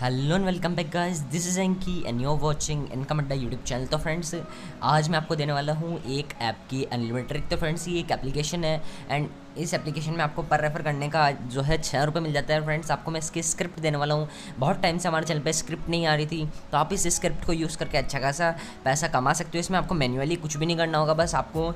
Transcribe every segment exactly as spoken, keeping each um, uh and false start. Hello and welcome back guys, this is Anki and you are watching income Adda YouTube channel. तो friends, आज मैं आपको देने वाला हूँ एक ऐप की अनलिमिटेड ट्रिक। तो फ्रेंड्स, ये एक एप्लीकेशन है एंड इस एप्लीकेशन में आपको पर रेफ़र करने का जो है छः रुपये मिल जाता है। फ्रेंड्स, आपको मैं इसकी स्क्रिप्ट देने वाला हूँ। बहुत टाइम से हमारे चैनल पे स्क्रिप्ट नहीं आ रही थी, तो आप इस स्क्रिप्ट को यूज़ करके अच्छा खासा पैसा कमा सकते हो। इसमें आपको मैन्युअली कुछ भी नहीं करना होगा, बस आपको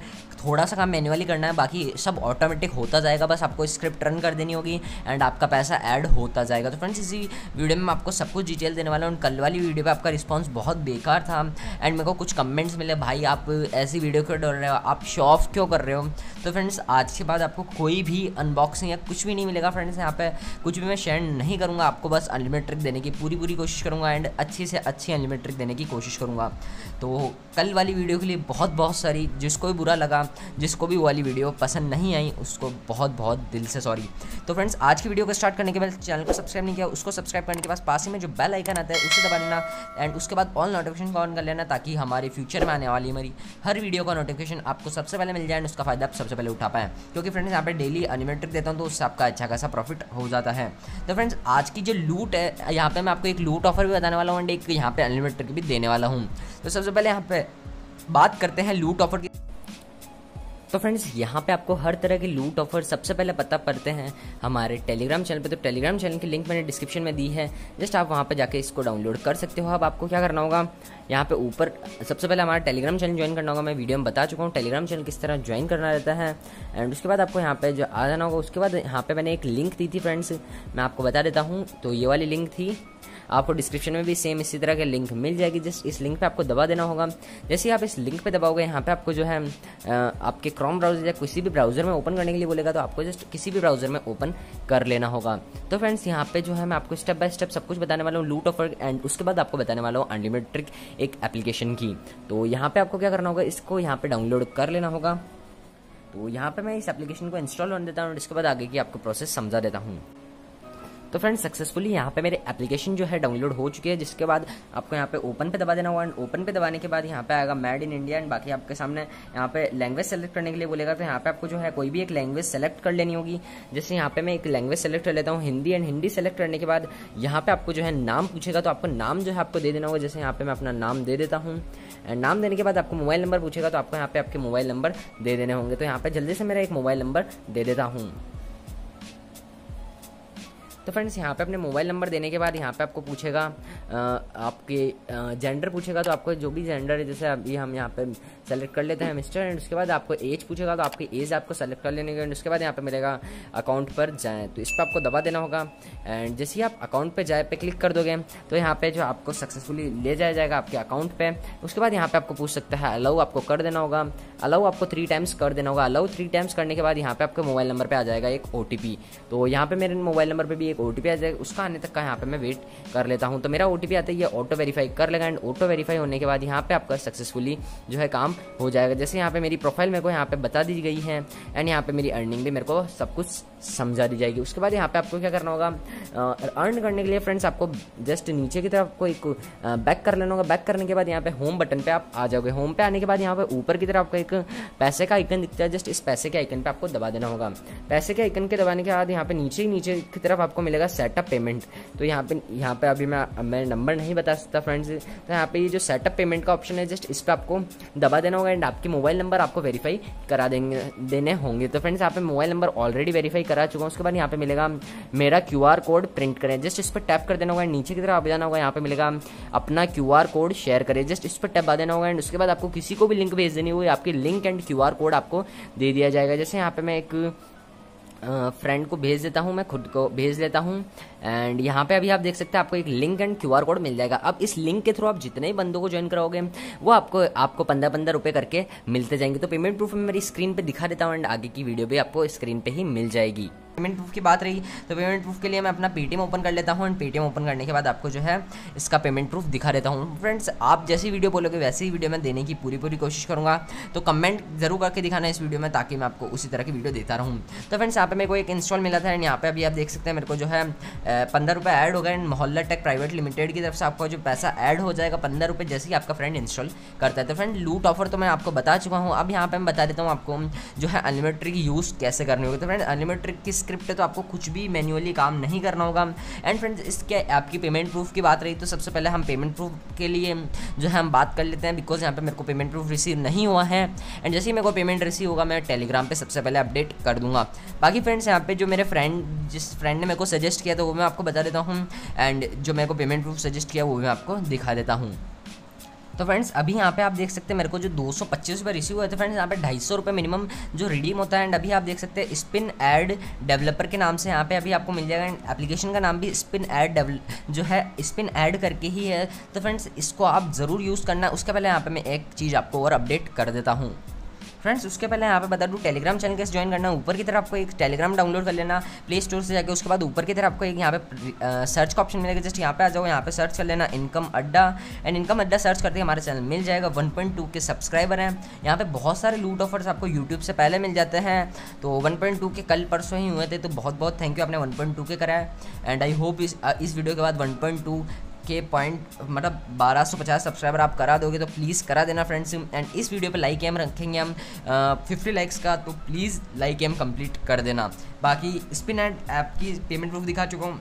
थोड़ा सा काम मैन्युअली करना है, बाकी सब ऑटोमेटिक होता जाएगा। बस आपको स्क्रिप्ट रन कर देनी होगी एंड आपका पैसा ऐड होता जाएगा। तो फ्रेंड्स, इसी वीडियो में आपको सब कुछ डिटेल देने वाला हूँ। कल वाली वीडियो पर आपका रिस्पॉन्स बहुत बेकार था एंड मेरे को कुछ कमेंट्स मिले, भाई आप ऐसी वीडियो क्यों डाल रहे हो, आप शो ऑफ क्यों कर रहे हो। तो फ्रेंड्स, आज के बाद आपको कोई भी अनबॉक्सिंग या कुछ भी नहीं मिलेगा। फ्रेंड्स, यहाँ पे कुछ भी मैं शेयर नहीं करूँगा, आपको बस अनलिमिटेड ट्रिक देने की पूरी पूरी कोशिश करूँगा एंड अच्छी से अच्छी अनलिमिटेड ट्रिक देने की कोशिश करूँगा। तो कल वाली वीडियो के लिए बहुत बहुत सारी, जिसको भी बुरा लगा, जिसको भी वाली वीडियो पसंद नहीं आई, उसको बहुत बहुत दिल से सॉरी। तो फ्रेंड्स, आज की वीडियो को स्टार्ट करने के बाद चैनल को सब्सक्राइब नहीं किया, उसको सब्सक्राइब करने के बाद पास ही में जो बेल आइकन आता है उसे दबा लेना एंड उसके बाद ऑल नोटिफिकेशन को ऑन कर लेना, ताकि हमारे फ्यूचर में आने वाली हमारी हर वीडियो का नोटिफिकेशन आपको सबसे पहले मिल जाए एंड उसका फायदा आप सबसे पहले उठा पाएँ। क्योंकि फ्रेंड्स, यहाँ पे डेली अनलिमिटेड ट्रिक देता हूँ, तो उससे आपका अच्छा खासा प्रॉफिट हो जाता है। तो फ्रेंड्स, आज की जो लूट है, यहाँ पे मैं आपको एक लूट ऑफर भी बताने वाला हूँ एंड एक यहाँ पे अनलिमिटेड ट्रिक भी देने वाला हूँ। तो सबसे पहले यहाँ पे बात करते हैं लूट ऑफर की। तो फ्रेंड्स, यहाँ पे आपको हर तरह के लूट ऑफर सबसे पहले पता पड़ते हैं हमारे टेलीग्राम चैनल पे। तो टेलीग्राम चैनल की लिंक मैंने डिस्क्रिप्शन में दी है, जस्ट आप वहाँ पे जाके इसको डाउनलोड कर सकते हो। अब आपको क्या करना होगा, यहाँ पे ऊपर सबसे पहले हमारा टेलीग्राम चैनल ज्वाइन करना होगा। मैं वीडियो में बता चुका हूँ टेलीग्राम चैनल किस तरह ज्वाइन करना रहता है एंड उसके बाद आपको यहाँ पे जो आ जाना होगा। उसके बाद यहाँ पे मैंने एक लिंक दी थी फ्रेंड्स, मैं आपको बता देता हूँ। तो ये वाली लिंक थी, आपको डिस्क्रिप्शन में भी सेम इसी तरह के लिंक मिल जाएगी। जस्ट इस लिंक पे आपको दबा देना होगा। जैसे ही आप इस लिंक पे दबाओगे, यहाँ पे आपको जो है आपके क्रोम ब्राउजर या किसी भी ब्राउज़र में ओपन करने के लिए बोलेगा, तो आपको जस्ट किसी भी ब्राउज़र में ओपन कर लेना होगा। तो फ्रेंड्स, यहाँ पे जो है मैं आपको स्टेप बाय स्टेप सब कुछ बताने वाला हूँ लूट ऑफर एंड उसके बाद आपको बताने वाला हूँ अनलिमिटेड ट्रिक एक एप्लीकेशन की। तो यहाँ पर आपको क्या करना होगा, इसको यहाँ पर डाउनलोड कर लेना होगा। तो यहाँ पर मैं इस एप्लीकेशन को इंस्टॉल होने देता हूँ और इसके बाद आगे की आपको प्रोसेस समझा देता हूँ। तो फ्रेंड्स, सक्सेसफुली यहाँ पे मेरे एप्लीकेशन जो है डाउनलोड हो चुकी है, जिसके बाद आपको यहाँ पे ओपन पे दबा देना होगा एंड ओपन पे दबाने के बाद यहाँ पे आएगा मेड इन इंडिया एंड बाकी आपके सामने यहाँ पे लैंग्वेज सेलेक्ट करने के लिए बोलेगा। तो यहाँ पे आपको जो है कोई भी एक लैंग्वेज सेलेक्ट कर लेनी होगी। जैसे यहाँ पे मैं एक लैंग्वेज सेलेक्ट कर लेता हूँ, हिंदी एंड हिंदी सेलेक्ट करने के बाद यहाँ पे आपको जो है नाम पूछेगा, तो आपको नाम जो है आपको दे देना होगा। जैसे यहाँ पे मैं अपना नाम दे देता हूँ एंड नाम देने के बाद आपको मोबाइल नंबर पूछेगा, तो आपको यहाँ पे आपके मोबाइल नंबर दे देने होंगे। तो यहाँ पे जल्दी से मेरा एक मोबाइल नंबर दे देता हूँ। तो फ्रेंड्स, यहाँ पे अपने मोबाइल नंबर देने के बाद यहाँ पे आपको पूछेगा आपके जेंडर पूछेगा, तो आपको जो भी जेंडर है, जैसे अभी हम यहाँ पे सेलेक्ट कर लेते हैं मिस्टर एंड उसके बाद आपको एज पूछेगा, तो आपकी एज आपको सेलेक्ट कर लेने के एंड उसके बाद यहाँ पे मिलेगा अकाउंट पर जाएँ, तो इस पर आपको दबा देना होगा एंड जैसे ही आप अकाउंट पर जाए पे क्लिक कर दोगे, तो यहाँ पर जो आपको सक्सेसफुली ले जाया जाएगा आपके अकाउंट पर। उसके बाद यहाँ पर आपको पूछ सकता है अलाउ, आपको कर देना होगा। अलाउ आपको थ्री टाइम्स कर देना होगा। अलाउ थ्री टाइम्स करने के बाद यहाँ पर आपके मोबाइल नंबर पर आ जाएगा एक ओ टी पी। तो यहाँ पर मेरे मोबाइल नंबर पर भी ओटीपी आ जाएगा, उसका आने तक का यहाँ पे मैं वेट कर लेता हूँ। तो मेरा ओटीपी आता है, ये ऑटो वेरीफाई कर लेगा एंड ऑटो वेरीफाई होने के बाद यहाँ पे आपका सक्सेसफुली जो है काम हो जाएगा। जैसे यहाँ पे मेरी प्रोफाइल मेरे को यहाँ पे बता दी गई है एंड यहाँ पे मेरी अर्निंग भी मेरे को सब कुछ समझा दी जाएगी। उसके बाद यहाँ पे आपको क्या करना होगा, अर्न करने के लिए फ्रेंड्स आपको जस्ट नीचे की तरफ आपको एक बैक कर लेना होगा। बैक करने के बाद यहाँ पे होम बटन पे आप आ जाओगे। होम पे आने के बाद यहाँ पे ऊपर की तरफ आपको एक पैसे का आइकन दिखता है, जस्ट इस पैसे के आइकन पे आपको दबा देना होगा। पैसे के आइकन के दबाने के बाद यहाँ पे नीचे नीचे की तरफ आपको मिलेगा सेटअप पेमेंट। तो यहाँ पे यहाँ पे अभी मैं मैं नंबर नहीं बता सकता फ्रेंड्स। तो यहाँ पे ये जो सेटअप पेमेंट का ऑप्शन है, जस्ट इस पर आपको दबा देना होगा एंड आपके मोबाइल नंबर आपको वेरीफाई करा देंगे देने होंगे। तो फ्रेंड्स, यहाँ पे मोबाइल नंबर ऑलरेडी वेरीफाई करा चुका हूँ। उसके बाद यहाँ पे मिलेगा मेरा क्यू आर कोड प्रिंट करें, जस्ट इस पर टैप कर देना होगा। नीचे की तरफ आप जाना होगा, यहाँ पे मिलेगा अपना क्यू आर कोड शेयर करें, जस्ट इस पर टैप दबा देना होगा एंड उसके बाद आपको किसी को भी लिंक भेज देनी होगी। आपकी link and Q R code आपको दे दिया जाएगा। जैसे यहाँ पे मैं एक फ्रेंड uh, को भेज देता हूँ, मैं खुद को भेज देता हूँ एंड यहाँ पे अभी आप देख सकते हैं आपको एक लिंक एंड क्यूआर कोड मिल जाएगा। अब इस लिंक के थ्रू आप जितने ही बंदों को ज्वाइन कराओगे, वो आपको आपको पंद्रह पंद्रह रुपये करके मिलते जाएंगे। तो पेमेंट प्रूफ मैं मेरी स्क्रीन पे दिखा देता हूँ एंड आगे की वीडियो भी आपको स्क्रीन पे ही मिल जाएगी। पेमेंट प्रूफ की बात रही, तो पेमेंट प्रूफ के लिए मैं अपना पेटीएम ओपन कर लेता हूँ एंड पेटीएम ओपन करने के बाद आपको जो है इसका पेमेंट प्रूफ दिखा देता हूँ। फ्रेंड्स, आप जैसी वीडियो बोलोगे वैसी ही वीडियो में देने की पूरी पूरी कोशिश करूँगा। तो कमेंट जरूर करके दिखाना इस वीडियो में, ताकि मैं आपको उसी तरह की वीडियो देता रहूँ। तो फ्रेंड्स, यहाँ पे मेरे को एक इंस्टॉल मिला था एंड यहाँ पे अभी आप देख सकते हैं मेरे को जो है पंद्रह रुपये ऐड हो गए एंड मोहल्ला टेक प्राइवेट लिमिटेड की तरफ से आपका जो पैसा ऐड हो जाएगा पंद्रह रुपये जैसे ही आपका फ्रेंड इंस्टॉल करता है। तो फ्रेंड, लूट ऑफर तो मैं आपको बता चुका हूँ। अब यहाँ पर मैं बता देता हूँ आपको जो है अनलिमिटेड ट्रिक यूज़ कैसे करनी होगी। तो फ्रेंड, अनलिमिटेड ट्रिक किस स्क्रिप्ट है तो आपको कुछ भी मैन्युअली काम नहीं करना होगा। एंड फ्रेंड्स इसके ऐप की पेमेंट प्रूफ की बात रही तो सबसे पहले हम पेमेंट प्रूफ के लिए जो है हम बात कर लेते हैं, बिकॉज यहाँ पे मेरे को पेमेंट प्रूफ रिसीव नहीं हुआ है। एंड जैसे ही मेरे को पेमेंट रिसीव होगा मैं टेलीग्राम पे सबसे पहले अपडेट कर दूंगा। बाकी फ्रेंड्स यहाँ पे जो मेरे फ्रेंड जिस फ्रेंड ने मेरे को सजेस्ट किया था वो मैं आपको बता देता हूँ, एंड जो मेरे को पेमेंट प्रूफ सजेस्ट किया वो मैं आपको दिखा देता हूँ। तो फ्रेंड्स अभी यहाँ पे आप देख सकते हैं मेरे को जो दो सौ पच्चीस रुपये रिसीव हुए थे फ्रेंड्स, यहाँ पे ढाई सौ रुपये मिनिमम जो रिडीम होता है। एंड अभी आप देख सकते हैं स्पिन ऐड डेवलपर के नाम से यहाँ पे अभी आपको मिल जाएगा। एप्लीकेशन का नाम भी स्पिन ऐड डेवलप जो है स्पिन ऐड करके ही है, तो फ्रेंड्स इसको आप ज़रूर यूज़ करना। उसके पहले यहाँ पर मैं एक चीज़ आपको और अपडेट कर देता हूँ फ्रेंड्स। उसके पहले यहाँ पे बता दूँ टेलीग्राम चैनल कैसे ज्वाइन करना है। ऊपर की तरफ आपको एक टेलीग्राम डाउनलोड कर लेना प्ले स्टोर से जाके, उसके बाद ऊपर की तरफ आपको एक यहाँ पे आ, सर्च का ऑप्शन मिलेगा। जस्ट यहाँ पे आ जाओ, यहाँ पे सर्च कर लेना इनकम अड्डा। एंड इनकम अड्डा सर्च करते ही हमारा चैनल मिल जाएगा। One point two K subscriber हैं। यहाँ पे बहुत सारे लूट ऑफर्स आपको यूट्यूब से पहले मिल जाते हैं, तो वन पॉइंट टू के कल परसों ही हुए थे, तो बहुत बहुत थैंक यू आपने वन पॉइंट टू के कराया। एंड आई होप इस इस वीडियो के बाद one point two K point मतलब बारह सौ पचास सब्सक्राइबर आप करा दोगे, तो प्लीज़ करा देना फ्रेंड्स। एंड इस वीडियो पे लाइक एम रखेंगे हम फिफ्टी लाइक्स का, तो प्लीज़ लाइक एम कंप्लीट कर देना। बाकी स्पिनएड ऐप की पेमेंट प्रूफ दिखा चुका हूँ,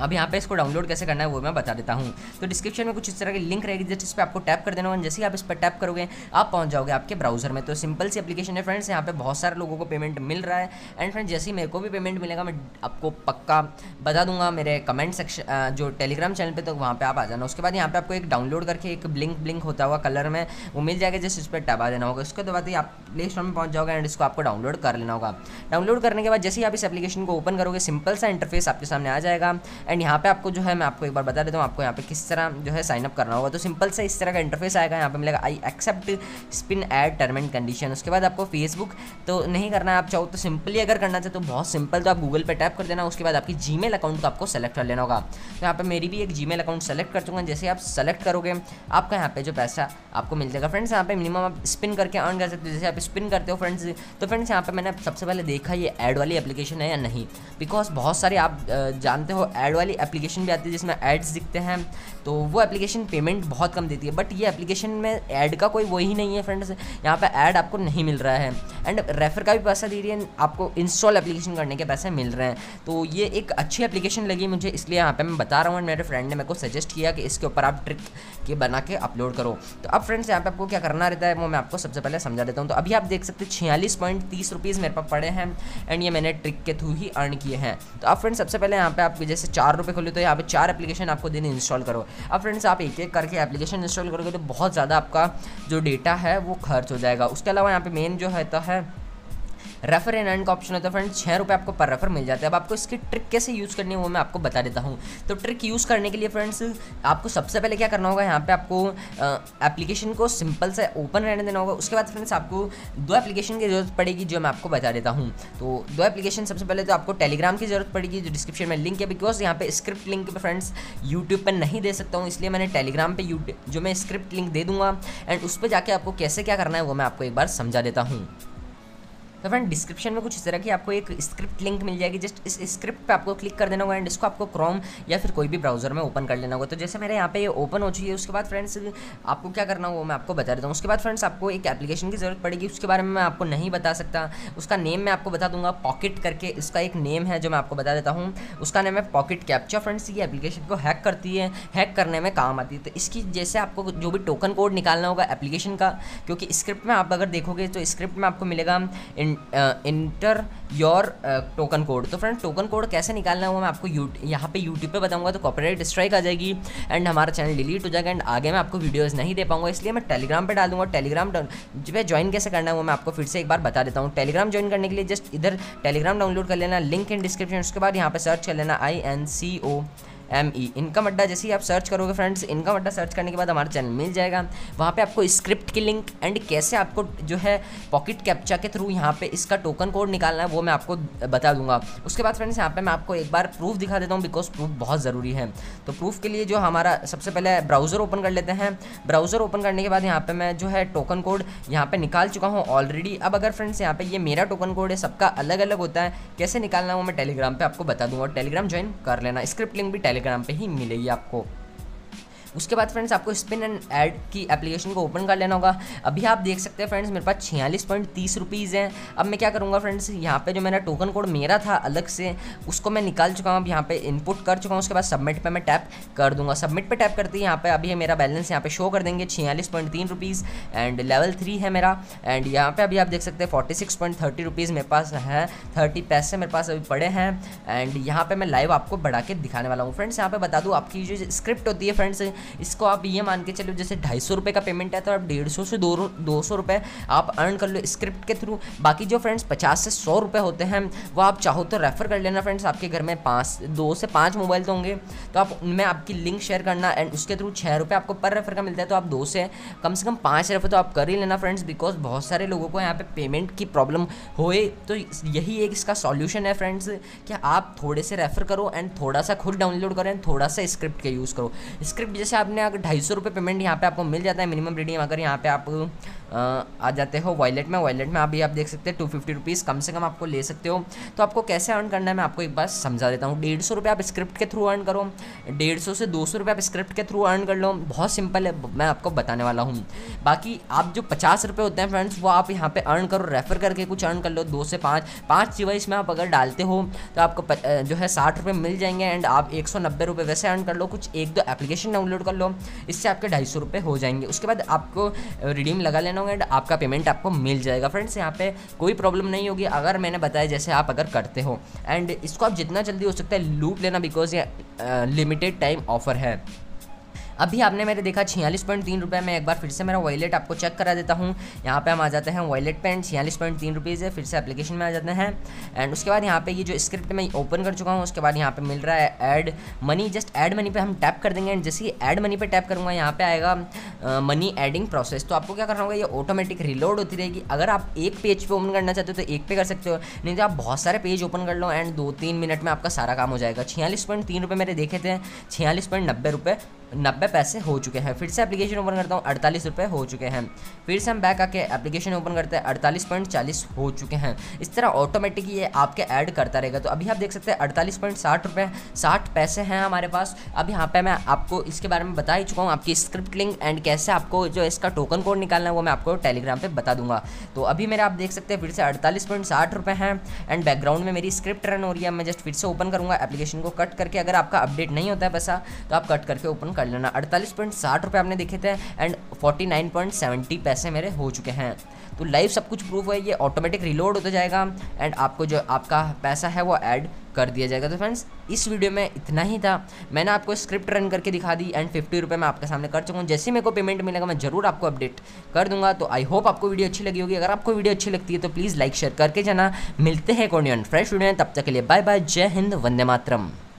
अब यहाँ पे इसको डाउनलोड कैसे करना है वो मैं बता देता हूँ। तो डिस्क्रिप्शन में कुछ इस तरह की लिंक रहेगी, जस्ट इस पर आपको टैप कर देना होगा। जैसे ही आप इस पर टैप करोगे आप पहुँच जाओगे आपके ब्राउजर में। तो सिंपल सी एप्लीकेशन है फ्रेंड्स, यहाँ पे बहुत सारे लोगों को पेमेंट मिल रहा है। एंड फ्रेंड्स जैसे ही मेरे को भी पेमेंट मिलेगा मैं आपको पक्का बता दूंगा मेरे कमेंट सेक्शन जो टेलीग्राम चैनल पर, तो वहाँ पर आप आ जाना। उसके बाद यहाँ पर आपको एक डाउनलोड करके एक ब्लिंक ब्लिंक होता हुआ कलर में वो मिल जाएगा, जस्ट इस पर टैप आ देना होगा। उसके बाद ही आप प्ले स्टोर में पहुँच जाओगे एंड इसको आपको डाउनलोड कर लेना होगा। डाउनलोड करने के बाद जैसे ही आप इस एप्लीकेशन को ओपन करोगे सिंपल सा इंटरफेस आपके सामने आ जाएगा। एंड यहाँ पे आपको जो है मैं आपको एक बार बता देता हूँ आपको यहाँ पे किस तरह जो है साइनअप करना होगा। तो सिंपल से इस तरह का इंटरफेस आएगा, यहाँ पे मिलेगा I accept spin ad term and condition. उसके बाद आपको फेसबुक तो नहीं करना है, आप चाहो तो सिंपली अगर करना चाहे तो बहुत सिंपल, तो आप गूगल पे टैप कर देना। उसके बाद आपकी जी मेल अकाउंट को आपको सेलेक्ट कर लेना होगा। तो यहाँ पर मेरी भी एक जी मेल अकाउंट सेलेक्ट कर चूँगा। जैसे आप सेलेक्ट करोगे आपका यहाँ पे जो पैसा आपको मिल जाएगा फ्रेंड्स। यहाँ पे मिनिमम आप स्पिन करके अर्न कर सकते हो। जैसे आप स्पिन करते हो फ्रेंड्स, तो फ्रेंड्स यहाँ पर मैंने सबसे पहले देखा ये ऐड वाली एप्लीकेशन है या नहीं, बिकॉज बहुत सारे आप जानते हो ऐड वाली एप्लीकेशन भी आती है जिसमें एड्स दिखते हैं, तो वो एप्लीकेशन पेमेंट बहुत कम देती है। बट ये एप्लीकेशन में ऐड का कोई वही नहीं है फ्रेंड्स, यहाँ पे ऐड आपको नहीं मिल रहा है। एंड रेफर का भी पैसा दे रही है, आपको इंस्टॉल एप्लीकेशन करने के पैसे मिल रहे हैं। तो ये एक अच्छी एप्लीकेशन लगी मुझे, इसलिए यहाँ पे मैं बता रहा हूँ। मेरे फ्रेंड ने मेरे को सजेस्ट किया कि इसके ऊपर आप ट्रिक के बना के अपलोड करो। तो अब फ्रेंड्स यहाँ पे आपको क्या करना रहता है वो मैं आपको सबसे पहले समझा देता हूँ। तो अभी आप देख सकते छियालीस पॉइंट तीस रुपीज़ मेरे पास पड़े हैं, एंड ये मैंने ट्रिक के थ्रू ही अर्न किए हैं। तो अब फ्रेंड्स सबसे पहले यहाँ पे आप जैसे चार रुपये खोले तो यहाँ पे चार एप्लीकेशन आपको दिन इंस्टॉल करो। अब फ्रेंड्स आप एक एक करके एप्लीकेशन इंस्टॉल करोगे तो बहुत ज़्यादा आपका जो डेटा है वो खर्च हो जाएगा। उसके अलावा यहाँ पे मेन जो है तो है रेफर एंड अर्न का ऑप्शन होता है फ्रेंड्स, छः रुपये आपको पर रेफर मिल जाता है। अब आपको इसकी ट्रिक कैसे यूज़ करनी है वो मैं आपको बता देता हूँ। तो ट्रिक यूज़ करने के लिए फ्रेंड्स आपको सबसे पहले क्या करना होगा, यहाँ पे आपको एप्लीकेशन को सिंपल से ओपन रहने देना होगा। उसके बाद फ्रेंड्स आपको दो एप्लीकेशन की जरूरत पड़ेगी जो मैं आपको बता देता हूँ। तो दो एप्लीकेशन सबसे पहले तो आपको टेलीग्राम की जरूरत पड़ेगी जो डिस्क्रिप्शन में लिंक है, बिकॉज यहाँ पर स्क्रिप्ट लिंक पर फ्रेंड्स यूट्यूब पर नहीं दे सकता हूँ, इसलिए मैंने टेलीग्राम पर यूट्यूब जो मैं स्क्रिप्ट लिंक दे दूँगा। एंड उस पर जाके आपको कैसे क्या करना है वो मैं आपको एक बार समझा देता हूँ। तो फ्रेंड डिस्क्रिप्शन में कुछ इस तरह की आपको एक स्क्रिप्ट लिंक मिल जाएगी, जस्ट इस स्क्रिप्ट पे आपको क्लिक कर देना होगा। एंड इसको आपको क्रोम या फिर कोई भी ब्राउजर में ओपन कर लेना होगा। तो जैसे मेरे यहाँ पे ये ओपन हो चुकी है, उसके बाद फ्रेंड्स आपको क्या करना होगा मैं आपको बता देता हूँ। उसके बाद फ्रेंड्स आपको एक एप्लीकेशन की जरूरत पड़ेगी, उसके बारे में मैं आपको नहीं बता सकता। उसका नेम मैं आपको बता दूंगा, पॉकेट करके इसका एक नेम है जो मैं आपको बता देता हूँ। उसका नेम है पॉकेट कैप्चर। फ्रेंड्स ये एप्लीकेशन को हैक करती है, हैक करने में काम आती है। तो इसकी जैसे आपको जो भी टोकन कोड निकालना होगा एप्लीकेशन का, क्योंकि स्क्रिप्ट में आप अगर देखोगे तो स्क्रिप्ट में आपको मिलेगा इंटर योर टोकन कोड। तो फ्रेंड टोकन कोड कैसे निकालना है वो मैं आपको यहाँ पे यूट्यूब पे बताऊंगा तो कॉपीराइट स्ट्राइक आ जाएगी एंड हमारा चैनल डिलीट हो जाएगा। एंड आगे मैं आपको वीडियोस नहीं दे पाऊंगा, इसलिए मैं टेलीग्राम पे डाल दूँगा। टेलीग्राम पे ज्वाइन कैसे करना है वो मैं आपको फिर से एक बार बता देता हूँ। टेलीग्राम ज्वाइन करने के लिए जस्ट इधर टेलीग्राम डाउनलोड कर लेना, लिंक इन डिस्क्रिप्शन। उसके बाद यहाँ पर सर्च कर लेना I N C O M E income Adda. जैसे ही आप सर्च करोगे फ्रेंड्स इनकम अड्डा सर्च करने के बाद हमारा चैनल मिल जाएगा। वहाँ पे आपको स्क्रिप्ट की लिंक एंड कैसे आपको जो है पॉकेट कैप्चा के थ्रू यहाँ पे इसका टोकन कोड निकालना है वो मैं आपको बता दूंगा। उसके बाद फ्रेंड्स यहाँ पे मैं आपको एक बार प्रूफ दिखा देता हूँ, बिकॉज प्रूफ बहुत ज़रूरी है। तो प्रूफ के लिए जो हमारा सबसे पहले ब्राउज़र ओपन कर लेते हैं। ब्राउज़र ओपन करने के बाद यहाँ पर मैं जो है टोकन कोड यहाँ पर निकाल चुका हूँ ऑलरेडी। अब अगर फ्रेंड्स यहाँ पर ये मेरा टोकन कोड है, सबका अलग अलग होता है, कैसे निकालना है वो मैं टेलीग्राम पर आपको बता दूँगा। टेलीग्राम ज्वाइन कर लेना, स्क्रिप्ट लिंक भी टेलीग्राम पे ही मिलेगी आपको। उसके बाद फ्रेंड्स आपको स्पिन एंड ऐड की एप्लीकेशन को ओपन कर लेना होगा। अभी आप देख सकते हैं फ्रेंड्स मेरे पास छियालीस पॉइंट तीस रुपीज़ हैं। अब मैं क्या करूँगा फ्रेंड्स, यहाँ पे जो मेरा टोकन कोड मेरा था अलग से उसको मैं निकाल चुका हूँ, अब यहाँ पे इनपुट कर चुका हूँ। उसके बाद सबमिट पे मैं टैप कर दूंगा। सबमिट पे टैप करते ही यहाँ पे अभी मेरा बैलेंस यहाँ पे शो कर देंगे छियालीस पॉइंट तीन रुपीज़ एंड लेवल थ्री है मेरा। एंड यहाँ पे अभी आप देख सकते हैं forty six point thirty rupees मेरे पास हैं, थर्टी पैसे मेरे पास अभी पड़े हैं। एंड यहाँ पर मैं लाइव आपको बढ़ा के दिखाने वाला हूँ। फ्रेंड्स यहाँ पर बता दूँ आपकी जो स्क्रिप्ट होती है फ्रेंड्स, इसको आप ये मान के चलो जैसे ढाई सौ रुपये का पेमेंट है तो आप डेढ़ सौ से दो दो सौ रुपये आप अर्न कर लो स्क्रिप्ट के थ्रू। बाकी जो फ्रेंड्स पचास से सौ रुपये होते हैं वो आप चाहो तो रेफ़र कर लेना। फ्रेंड्स आपके घर में पाँच दो से पाँच मोबाइल तो होंगे तो आप उनमें आपकी लिंक शेयर करना एंड उसके थ्रू छः रुपये आपको पर रेफ़र का मिलता है, तो आप दो से कम से कम पाँच रेफ़र तो आप कर ही लेना फ्रेंड्स, बिकॉज बहुत सारे लोगों को यहाँ पे पेमेंट की प्रॉब्लम होए तो यही एक इसका सॉल्यूशन है फ्रेंड्स कि आप थोड़े से रेफ़र करो एंड थोड़ा सा खुद डाउनलोड करें, थोड़ा सा स्क्रिप्ट के यूज़ करो। स्क्रिप्ट जैसे आपने अगर ढाई सौ रुपये पेमेंट यहाँ पे आपको मिल जाता है मिनिमम रिडीम, अगर यहाँ पे आप आ जाते हो वॉलेट में, वॉलेट में अभी आप देख सकते हैं टू फिफ्टी रुपीज़ कम से कम आपको ले सकते हो। तो आपको कैसे अर्न करना है मैं आपको एक बार समझा देता हूँ। डेढ़ सौ रुपये आप स्क्रिप्ट के थ्रू अर्न करो, डेढ़ सौ से दो सौ रुपये आप स्क्रिप्ट के थ्रू अर्न कर लो, बहुत सिंपल है मैं आपको बताने वाला हूँ। बाकी आप जो पचास रुपये होते हैं फ्रेंड्स वो आप यहाँ पे अर्न करो, रेफ़र करके कुछ अर्न कर लो, दो से पाँच पाँच डिवाइस में आप अगर डालते हो तो आपको प, जो है साठ रुपये मिल जाएंगे एंड आप एक सौ नब्बे रुपये वैसे अर्न कर लो। कुछ एक दो एप्लीकेशन डाउनलोड कर लो, इससे आपके ढाई सौ रुपये हो जाएंगे। उसके बाद आपको रिडीम लगा लेना होगा एंड आपका पेमेंट आपको मिल जाएगा। फ्रेंड्स यहाँ पे कोई प्रॉब्लम नहीं होगी अगर मैंने बताया जैसे आप अगर करते हो। एंड इसको आप जितना जल्दी हो सकता है लूट लेना बिकॉज ये लिमिटेड टाइम ऑफर है। अभी आपने मेरे देखा छियालीस पॉइंट तीन रुपये में एक बार फिर से मेरा वॉलेट आपको चेक करा देता हूँ। यहाँ पे हम आ जाते हैं वॉलेट पे एंड छियालीस पॉइंट तीन रुपीज़ है, फिर से एप्लीकेशन में आ जाते हैं एंड उसके बाद यहाँ पे ये यह जो स्क्रिप्ट मैं ओपन कर चुका हूँ। उसके बाद यहाँ पे मिल रहा है add money, just add money पे हम टैप कर देंगे एंड जैसे ही ऐड मनी पे टैप करूँगा यहाँ पे आएगा मनी एडिंग प्रोसेस। तो आपको क्या करना होगा, ये ऑटोमेटिक रिलोड होती रहेगी। अगर आप एक पेज पर ओपन करना चाहते हो तो एक पे कर सकते हो, नहीं तो आप बहुत सारे पेज ओपन कर लो एंड दो तीन मिनट में आपका सारा काम हो जाएगा। छियालीस पॉइंट तीन रुपये मेरे देखे थे, छियालीस पॉइंट नब्बे रुपये नब्बे पैसे हो चुके हैं। फिर से एप्लीकेशन ओपन करता हूँ, अड़तालीस रुपये हो चुके हैं। फिर से हम बैक आके एप्लीकेशन ओपन करते हैं, अड़तालीस पॉइंट चालीस हो चुके हैं। इस तरह ऑटोमेटिक ये आपके ऐड करता रहेगा। तो अभी आप देख सकते हैं अड़तालीस पॉइंट साठ रुपये साठ पैसे हैं हमारे पास। अब यहाँ पे मैं आपको इसके बारे में बता ही चुका हूँ, आपकी स्क्रिप्ट लिंक एंड कैसे आपको जो इसका टोकन कोड निकालना है वो मैं आपको टेलीग्राम पर बता दूंगा। तो अभी मेरे आप देख सकते हैं फिर से अड़तालीस पॉइंट साठ रुपये हैं एंड बैकग्राउंड में मेरी स्क्रिप्ट रन हो रही है। मैं जस्ट फिर से ओपन करूँगा एप्लीकेशन को कट करके, अगर आपका अपडेट नहीं होता है पैसा तो आप कट करके ओपन कर लेना। अड़तालीस पॉइंट साठ रुपये आपने देखे थे and forty nine point seventy पैसे मेरे हो चुके हैं। तो लाइव सब कुछ प्रूफ है, ये ऑटोमेटिक रिलोड होता जाएगा एंड आपको जो आपका पैसा है वो ऐड कर दिया जाएगा। तो फ्रेंड्स इस वीडियो में इतना ही था, मैंने आपको स्क्रिप्ट रन करके दिखा दी एंड फिफ्टी रुपये मैं आपके सामने कर चुका हूँ। जैसे मेरे को पेमेंट मिलेगा मैं जरूर आपको अपडेट कर दूंगा। तो आई होप आपको वीडियो अच्छी लगी होगी, अगर आपको वीडियो अच्छी लगती है तो प्लीज़ लाइक शेयर करके जाना। मिलते हैं कोडियन फ्रेश वीडियो, तब तक के लिए बाय बाय, जय हिंद, वंदे मातरम।